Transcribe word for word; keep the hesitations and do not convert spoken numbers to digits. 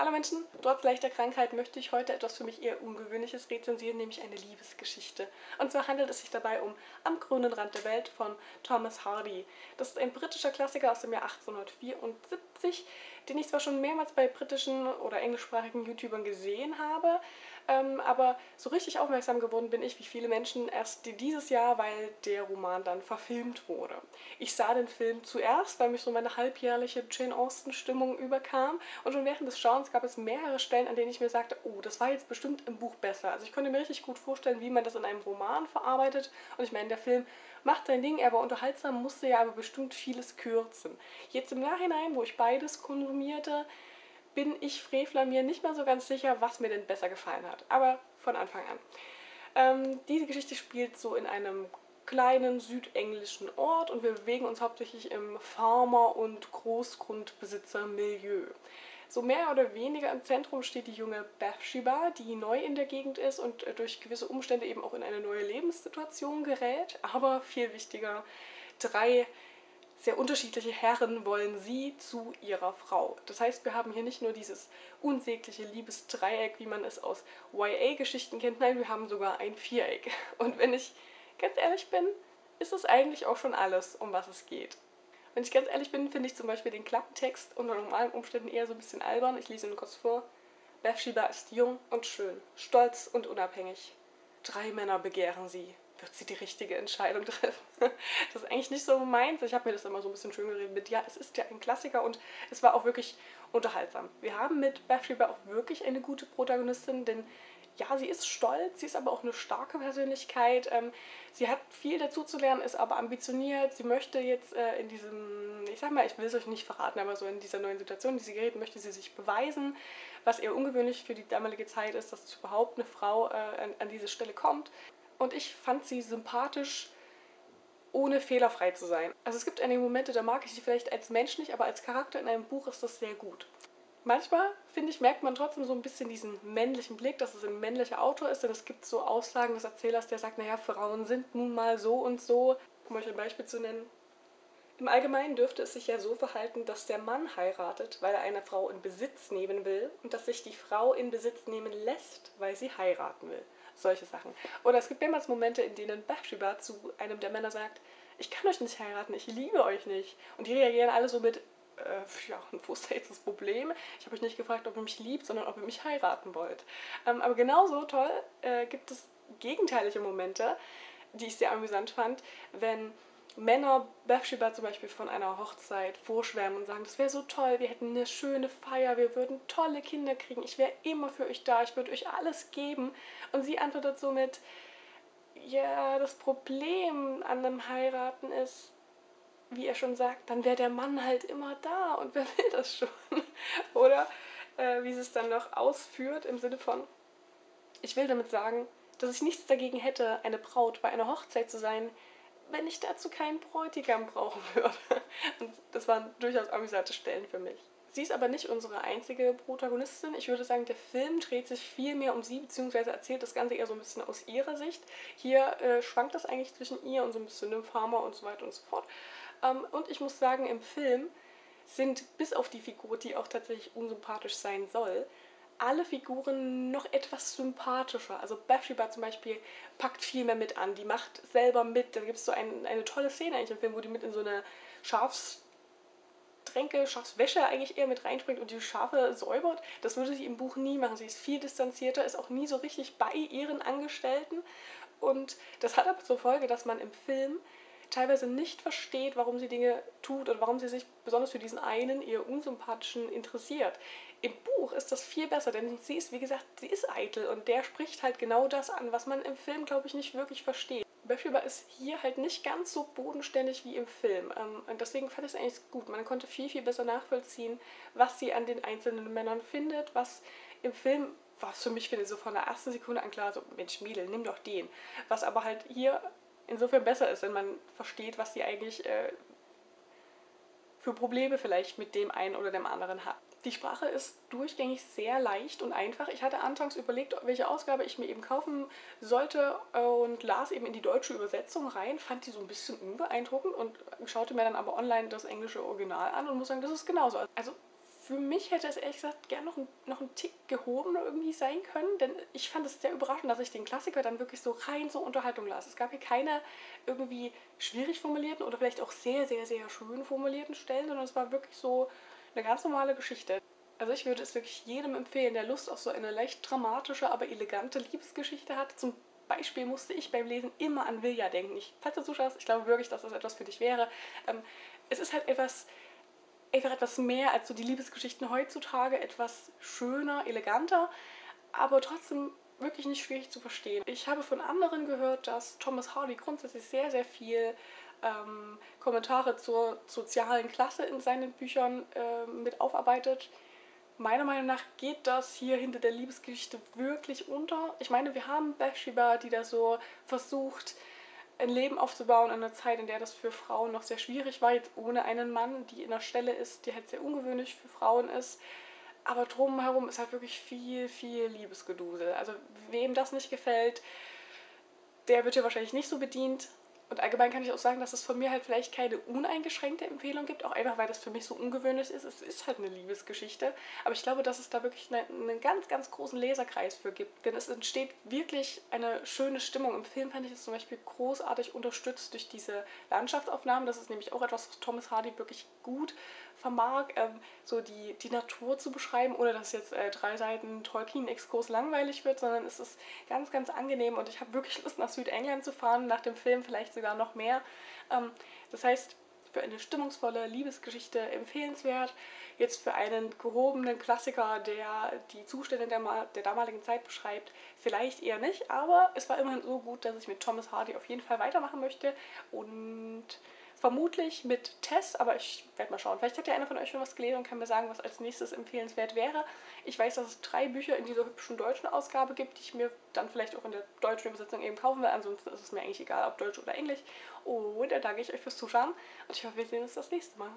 Hallo Menschen, trotz leichter Krankheit möchte ich heute etwas für mich eher Ungewöhnliches rezensieren, nämlich eine Liebesgeschichte. Und zwar handelt es sich dabei um Am grünen Rand der Welt von Thomas Hardy. Das ist ein britischer Klassiker aus dem Jahr achtzehnhundertvierundsiebzig, den ich zwar schon mehrmals bei britischen oder englischsprachigen YouTubern gesehen habe, ähm, aber so richtig aufmerksam geworden bin ich, wie viele Menschen, erst dieses Jahr, weil der Roman dann verfilmt wurde. Ich sah den Film zuerst, weil mich so meine halbjährliche Jane Austen-Stimmung überkam, und schon während des Schauens gab es mehrere Stellen, an denen ich mir sagte, oh, das war jetzt bestimmt im Buch besser. Also ich konnte mir richtig gut vorstellen, wie man das in einem Roman verarbeitet. Und ich meine, der Film macht sein Ding, er war unterhaltsam, musste ja aber bestimmt vieles kürzen. Jetzt im Nachhinein, wo ich beides konsumierte, bin ich Frevler mir nicht mehr so ganz sicher, was mir denn besser gefallen hat. Aber von Anfang an. Ähm, diese Geschichte spielt so in einem kleinen südenglischen Ort und wir bewegen uns hauptsächlich im Farmer- und Großgrundbesitzer-Milieu. So mehr oder weniger im Zentrum steht die junge Bathsheba, die neu in der Gegend ist und durch gewisse Umstände eben auch in eine neue Lebenssituation gerät. Aber viel wichtiger, drei sehr unterschiedliche Herren wollen sie zu ihrer Frau. Das heißt, wir haben hier nicht nur dieses unsägliche Liebesdreieck, wie man es aus Y A-Geschichten kennt, nein, wir haben sogar ein Viereck. Und wenn ich ganz ehrlich bin, ist es eigentlich auch schon alles, um was es geht. Wenn ich ganz ehrlich bin, finde ich zum Beispiel den Klappentext unter normalen Umständen eher so ein bisschen albern. Ich lese ihn kurz vor. Bathsheba ist jung und schön, stolz und unabhängig. Drei Männer begehren sie. Wird sie die richtige Entscheidung treffen? Das ist eigentlich nicht so meins. Ich habe mir das immer so ein bisschen schön geredet mit, ja, es ist ja ein Klassiker und es war auch wirklich unterhaltsam. Wir haben mit Bathsheba auch wirklich eine gute Protagonistin, denn ja, sie ist stolz, sie ist aber auch eine starke Persönlichkeit. Ähm, sie hat viel dazu zu lernen, ist aber ambitioniert. Sie möchte jetzt äh, in diesem, ich sag mal, ich will es euch nicht verraten, aber so in dieser neuen Situation, die sie gerät, möchte sie sich beweisen, was eher ungewöhnlich für die damalige Zeit ist, dass überhaupt eine Frau äh, an, an diese Stelle kommt. Und ich fand sie sympathisch, ohne fehlerfrei zu sein. Also es gibt einige Momente, da mag ich sie vielleicht als Mensch nicht, aber als Charakter in einem Buch ist das sehr gut. Manchmal, finde ich, merkt man trotzdem so ein bisschen diesen männlichen Blick, dass es ein männlicher Autor ist, denn es gibt so Aussagen des Erzählers, der sagt, naja, Frauen sind nun mal so und so. Um euch ein Beispiel zu nennen. Im Allgemeinen dürfte es sich ja so verhalten, dass der Mann heiratet, weil er eine Frau in Besitz nehmen will und dass sich die Frau in Besitz nehmen lässt, weil sie heiraten will. Solche Sachen. Oder es gibt mehrmals Momente, in denen Bathsheba zu einem der Männer sagt, ich kann euch nicht heiraten, ich liebe euch nicht. Und die reagieren alle so mit, ja, wo ist da jetzt das Problem? Ich habe euch nicht gefragt, ob ihr mich liebt, sondern ob ihr mich heiraten wollt. Ähm, aber genauso toll äh, gibt es gegenteilige Momente, die ich sehr amüsant fand, wenn Männer Bathsheba zum Beispiel von einer Hochzeit vorschwärmen und sagen, das wäre so toll, wir hätten eine schöne Feier, wir würden tolle Kinder kriegen, ich wäre immer für euch da, ich würde euch alles geben. Und sie antwortet so mit, ja, das Problem an einem Heiraten ist, wie er schon sagt, dann wäre der Mann halt immer da und wer will das schon? Oder äh, wie sie es dann noch ausführt im Sinne von, ich will damit sagen, dass ich nichts dagegen hätte, eine Braut bei einer Hochzeit zu sein, wenn ich dazu keinen Bräutigam brauchen würde. Und das waren durchaus amüsante Stellen für mich. Sie ist aber nicht unsere einzige Protagonistin. Ich würde sagen, der Film dreht sich viel mehr um sie, beziehungsweise erzählt das Ganze eher so ein bisschen aus ihrer Sicht. Hier äh, schwankt das eigentlich zwischen ihr und so ein bisschen dem Farmer und so weiter und so fort. Ähm, und ich muss sagen, im Film sind, bis auf die Figur, die auch tatsächlich unsympathisch sein soll, alle Figuren noch etwas sympathischer. Also Bathsheba zum Beispiel packt viel mehr mit an, die macht selber mit. Da gibt es so ein, eine tolle Szene eigentlich im Film, wo die mit in so eine Schafs... Tränke, Schafswäsche eigentlich eher mit reinspringt und die Schafe säubert. Das würde sie im Buch nie machen. Sie ist viel distanzierter, ist auch nie so richtig bei ihren Angestellten. Und das hat aber zur Folge, dass man im Film teilweise nicht versteht, warum sie Dinge tut und warum sie sich besonders für diesen einen, ihr Unsympathischen, interessiert. Im Buch ist das viel besser, denn sie ist, wie gesagt, sie ist eitel und der spricht halt genau das an, was man im Film, glaube ich, nicht wirklich versteht. Bathsheba ist hier halt nicht ganz so bodenständig wie im Film. Und deswegen fand ich es eigentlich gut. Man konnte viel, viel besser nachvollziehen, was sie an den einzelnen Männern findet, was im Film, was für mich finde, so von der ersten Sekunde an klar, so, Mensch, Mädel, nimm doch den. Was aber halt hier insofern besser ist, wenn man versteht, was sie eigentlich äh, für Probleme vielleicht mit dem einen oder dem anderen hat. Die Sprache ist durchgängig sehr leicht und einfach. Ich hatte anfangs überlegt, welche Ausgabe ich mir eben kaufen sollte und las eben in die deutsche Übersetzung rein, fand die so ein bisschen unbeeindruckend und schaute mir dann aber online das englische Original an und muss sagen, das ist genauso. Also für mich hätte es ehrlich gesagt gerne noch, ein, noch einen Tick gehobener irgendwie sein können, denn ich fand es sehr überraschend, dass ich den Klassiker dann wirklich so rein zur Unterhaltung las. Es gab hier keine irgendwie schwierig formulierten oder vielleicht auch sehr, sehr, sehr schön formulierten Stellen, sondern es war wirklich so eine ganz normale Geschichte. Also ich würde es wirklich jedem empfehlen, der Lust auf so eine leicht dramatische, aber elegante Liebesgeschichte hat. Zum Beispiel musste ich beim Lesen immer an Vilja denken. Ich, falls du zuschaust, ich glaube wirklich, dass das etwas für dich wäre. Ähm, es ist halt etwas... Einfach etwas mehr als so die Liebesgeschichten heutzutage, etwas schöner, eleganter, aber trotzdem wirklich nicht schwierig zu verstehen. Ich habe von anderen gehört, dass Thomas Hardy grundsätzlich sehr, sehr viel ähm, Kommentare zur sozialen Klasse in seinen Büchern äh, mit aufarbeitet. Meiner Meinung nach geht das hier hinter der Liebesgeschichte wirklich unter. Ich meine, wir haben Bathsheba, die da so versucht, ein Leben aufzubauen in einer Zeit, in der das für Frauen noch sehr schwierig war, jetzt ohne einen Mann, die in einer Stelle ist, die halt sehr ungewöhnlich für Frauen ist. Aber drumherum ist halt wirklich viel, viel Liebesgedusel. Also wem das nicht gefällt, der wird hier wahrscheinlich nicht so bedient. Und allgemein kann ich auch sagen, dass es von mir halt vielleicht keine uneingeschränkte Empfehlung gibt, auch einfach, weil das für mich so ungewöhnlich ist. Es ist halt eine Liebesgeschichte, aber ich glaube, dass es da wirklich einen ganz, ganz großen Leserkreis für gibt. Denn es entsteht wirklich eine schöne Stimmung. Im Film fand ich es zum Beispiel großartig unterstützt durch diese Landschaftsaufnahmen. Das ist nämlich auch etwas, was Thomas Hardy wirklich gut vermag, ähm, so die, die Natur zu beschreiben, ohne dass jetzt äh, drei Seiten Tolkien-Exkurs langweilig wird, sondern es ist ganz, ganz angenehm. Und ich habe wirklich Lust, nach Südengland zu fahren, nach dem Film vielleicht so sogar noch mehr. Das heißt, für eine stimmungsvolle Liebesgeschichte empfehlenswert. Jetzt für einen gehobenen Klassiker, der die Zustände der, der damaligen Zeit beschreibt, vielleicht eher nicht, aber es war immerhin so gut, dass ich mit Thomas Hardy auf jeden Fall weitermachen möchte und vermutlich mit Tess, aber ich werde mal schauen. Vielleicht hat ja einer von euch schon was gelesen und kann mir sagen, was als nächstes empfehlenswert wäre. Ich weiß, dass es drei Bücher in dieser hübschen deutschen Ausgabe gibt, die ich mir dann vielleicht auch in der deutschen Übersetzung eben kaufen will. Ansonsten ist es mir eigentlich egal, ob deutsch oder englisch. Und da danke ich euch fürs Zuschauen und ich hoffe, wir sehen uns das nächste Mal.